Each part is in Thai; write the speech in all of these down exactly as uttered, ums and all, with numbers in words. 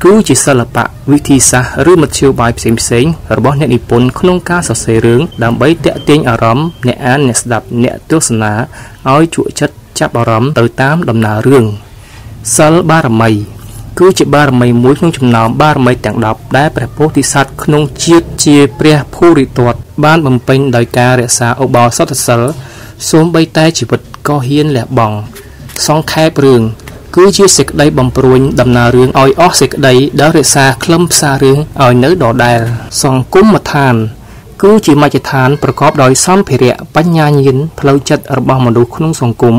cứ chỉ sở là bạc vị thì xa rưỡi mật siêu bài xem xem ở bó nẹn ipon khung cá sọ sấy rướng đàm bấy tẹt tiếng ở rắm nẹn ăn nẹt đạp nẹt tước sna ói chuỗi chất chắp ở rắm tới tám đầm nà rương sở ba rầm mày cứ chỉ ba mươi muối không chấm nào ba mươi tảng đập đá bể phố thị sát không chia chia bể phố rì tuột ban bầm pin đời ca rẻ xa ô bò sót thật sờ xuống bay tay chỉ vật co hiên lẹ bòng song khai bường cứ chia sệt đây bầm pruin đầm nà riêng oi ót sệt đây đá rẻ xa khâm xa riêng oi nới đỏ đài song cúng mặt than cứ chỉ mai chỉ thanประกอบโดยซ้ำเพียร์ปัญญายินพลังจัดระบบมนุษย์ขนมสงคุ้ม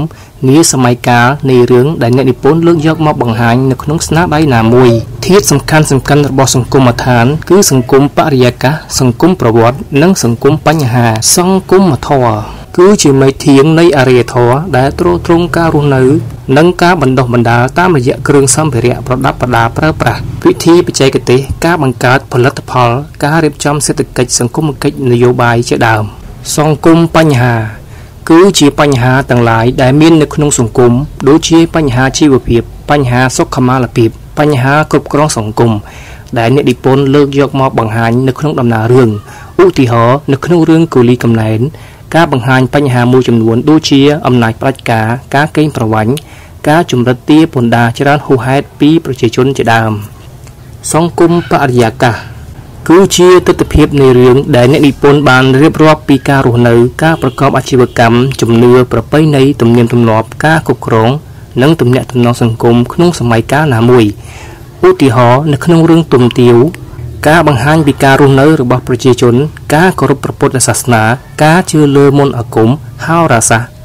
นี้สมัยกาในเรื่องได้เน้นอิปนเลือกยกมาบังหายในขนมสนาใบหนามวยที่สำคัญสำคัญระบบสงคุ้มมาทานคือสงคุ้มปริยากะสงคุ้มประวัตินั่งสงคุ้มปัญหาสงคุ้มมาทอcứ chỉ mấy tiếngในอาเรทอได้ตรวจตรงการรู้นึกนั่งการบรรดาบรรดาตามระยะเครื่องซ้ำเพียร์ประดับประดาประปรวิธีปัจจัยกติการบังคับผลลัพธ์พอการเรียบจำเศรษฐกิจสังคมกิจนโยบายเชื่อดามสองกลุ่มปัญหาคือชีปัญหาต่างหลายได้มีในขนมสังคมโดยชีปัญหาชีวภาพปัญหาสุขมาลภาพปัญหาครอบครองสังคมได้เนติพลเลิกยกมอบบังหายในขนมดำนาเรื่องอุทิหอในขนมเรื่องกุลีกำเนิดการบังหายปัญหามูจำนวนดูเชียอำนาจประกาการเก่งประวัติการจุ่มรัตตีผลดาชรันหูหายปีประชาชนจะดามสองกลุ่มปริยากะคือเชียตัดเพียบในเรื่องได้เนติพลบานเรียบรอบปีการรู้นึกการประกอบอาชีพกรรมจุ่มเลือประไปในตุ่มเนียมตุ่มหลอบการควบครองนั่งตุ่มเนียตุ่มนองสังคมขนมสมัยการหนามวยอุติหอในขนมเรื่องตุ่มเตียวการบังหันปีการรู้นึกระบบประชาชนการเคารพพระพุทธศาสนาการเชื่อเลื่อมมนต์อาคมห้าวราษะ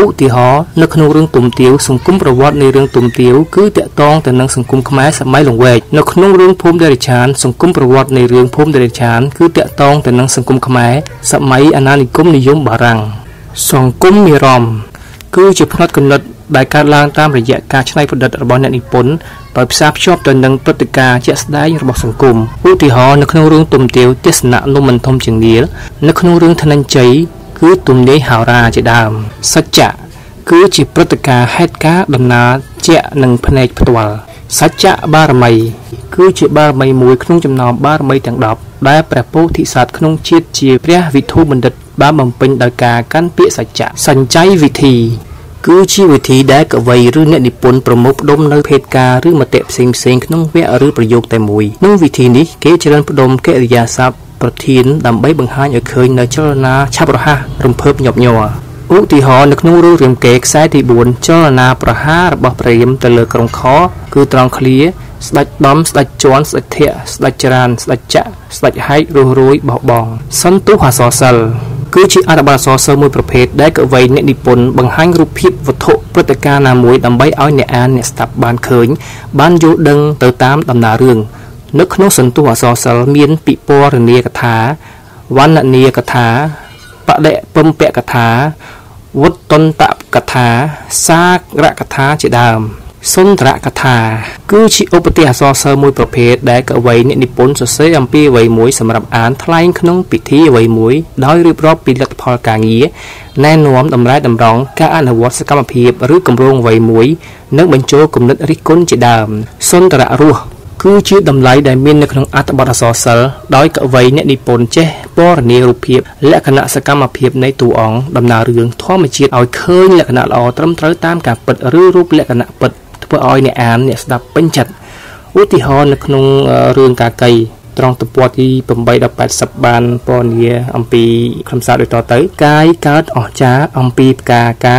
อุติหอในขนมเรื่องตุ่มเตียวสองกุ้มประวัติในเรื่องตุ่มเตียวคือแยะทองแต่นังสองกุ้มขมายสมัยหลงเวกในขนมเรื่องพรมเดริชานสองกุ้มประวัติในเรื่องพรมเดริชานคือแยะทองแต่นังสองกุ้มขมายสมัยอนานิคมนิยมบารังสองกุ้มมีรอมคือเชียร์พนัดกำหนดได้การล้างตามระยะการใช้ผลิตระบบในอิปนปรับทราบชอบจนดังปฏิการจะได้ระบบสังคมอุติหอในขนมเรื่องตุ่มเตียวเทศนาลมมันทมจึงเดียในขนมเรื่องทนันใจคือตุ่มเดียหาราจะดามสัจจะคือจิตปฏิการให้การดำนาเจหนึ่งพเนจพตัวสัจจะบารมีคือจิตบารมีมวยขนมจำนำบารมีต่างดอกได้แปรพุทธิศาสตร์ขนมเชียดเชียเปรี้ยวิทูบันดบ้าบำเพ็ญได้การกันเปียสัจจะสัญใจวิธีคือชีวิธีได้กับวัยหรือเนติพลประมุขดมในเพศกาหรือมาเตะเซ็งเซ็งน้องแวะหรือประโยคแต่มวยน้องวิธีนี้เกจรันประดมเกจยาสับประทินดำใบบังหายเคยในเจรนาชาประหะรำเพิบหยอบหยออุติหอนึกนู้รู้เรื่องเกจสายที่บุญเจรนาประหะระบบเปรียมแต่เลือกรองคอคือตรองเคลียสลัดดอมสลัดจวนสลัดเทะสลัดจรันสลัดจะสลัดให้รู้รู้บ่บองสันตุหาสอสลคือชีอาตบาสอสมุยประเภทได้เกิดไว้ในดิปนบังหันรูปพิบวัตถุปฏิการนามวยดำใบเอาเนอันเนสตับบานเขินบ้านโยดังเติร์ตามดำนาเรื่องนึกนุสันตัวสอสเมียนปิปอร์เนียกถาวันเนียกถาปะเดะปมเปะกถาวัดตนตะกถาซากระกถาเจดามสุนทรกถาคือชีอุปติหาสอสมุยประเภทได้เกิดไว้ในดิปนสเสอัมพีไว้มวยสำหรับอ่านทลายขนมปิธีไว้มวยได้รีบรอบปิดหลักพอการเงี้ยแน่นอนดำร้ายดำร้องการอ่านวัสกรรมเพียบหรือกำรงไว้มวยนักบรรจุกลุ่มนักริกลจิดามสุนทรรัวคือชีดำร้ายได้มีในขนมอัตบาสอสได้เกิดไว้ในดิปนเจปอร์เนรุเพียบและคณะสกรรมเพียบในตัวอ่องดำนาเรืองท่อมาชีเอาเคยและคณะอ่อตรมตรตามการเปิดรื้อรูปและคณะเปิดเพื่ออ้อยในอ่านเนี่ยดับเป็นจัดอุติหอในขนมเรื่องกาไก่ตรองตัวปวดที่ผมใบดับแปดสับบานปอนเยอัมพีคำสาโดยต่อเตยกายการออกจ้าอัมพีกากา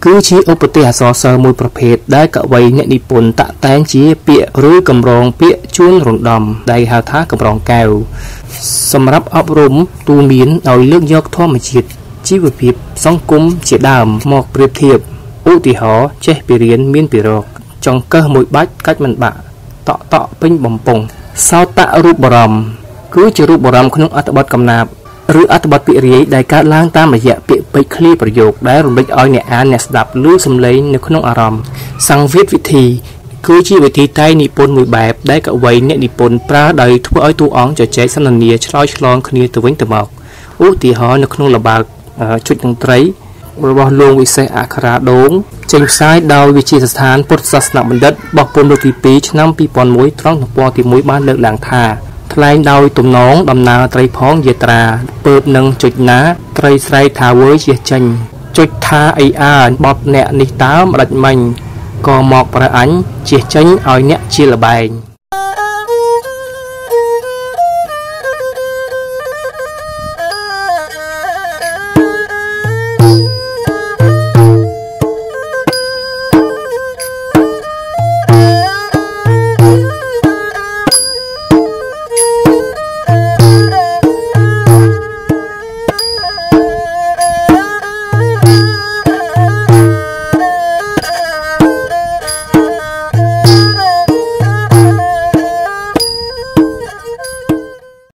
cứ chỉ ốp tế hạ sơ sơ mùi prập hệt đã cậu vầy nhận đi bồn tạ tán chí bịa rưới cầm rộng bịa chuôn rộng đầm đầy hào thá cầm rộng cao. Xâm rắp ấp rụm, tu miến đòi lước giọt thoa mà chịt, chí vừa phịp xong cúm chỉ đàm mọc bếp thiệp. Ú tì hó, chế bì riêng miên bì rọc, trong cơ mùi bách cách mạnh bạ. Tọ tọ pinh bầm bồng sao tạ rụp bò rầm cứ chỉ rụp bò rầm không ăn bát cầm nạp rưỡi ăn bát bị rỉ đại ca lang tam mà dạ bị bị khli bờ dục đã rụp bịch oi nè an nè đạp lưỡi xâm lấy nếu không ăn rầm sang viết vị thì cứ chỉ vị thì tay nị pôn mùi bẹp đã cậu vầy nè nị pôn pra đầy thua oi tu óng cho cháy san nần nề choi chlon khnia từ vĩnh từ mọc ú thì họ nếu không là bạc chút những tráiរបស់ លោក វិសេស អក្ខរា ដូង ចេញផ្សាយដោយវិទ្យាស្ថានពុទ្ធសាសនបណ្ឌិតបព្វពុនទីពីរឆ្នាំពីរពាន់មួយត្រង់ទំព័រទីមួយបានលើកឡើងថាថ្លែងដោយទំនងដំណើរត្រីផងយេត្រាពើបនឹងចុចណាត្រីស្រែកថាវើយជាចេញចុចថាអីអាបត់អ្នកនេះតាមរដិមិញក៏មកប្រអញជាចេញឲ្យអ្នកជាលបែង